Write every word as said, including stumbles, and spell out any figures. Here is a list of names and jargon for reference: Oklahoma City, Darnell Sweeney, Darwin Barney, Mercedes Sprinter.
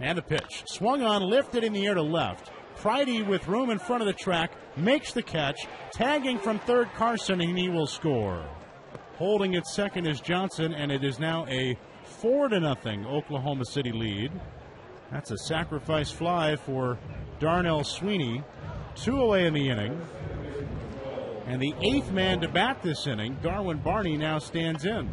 And the pitch. Swung on, lifted in the air to left. Friday, with room in front of the track, makes the catch. Tagging from third, Carson, and he will score. Holding at second is Johnson, and it is now a four to nothing Oklahoma City lead. That's a sacrifice fly for Darnell Sweeney. Two away in the inning. And the eighth man to bat this inning, Darwin Barney, now stands in.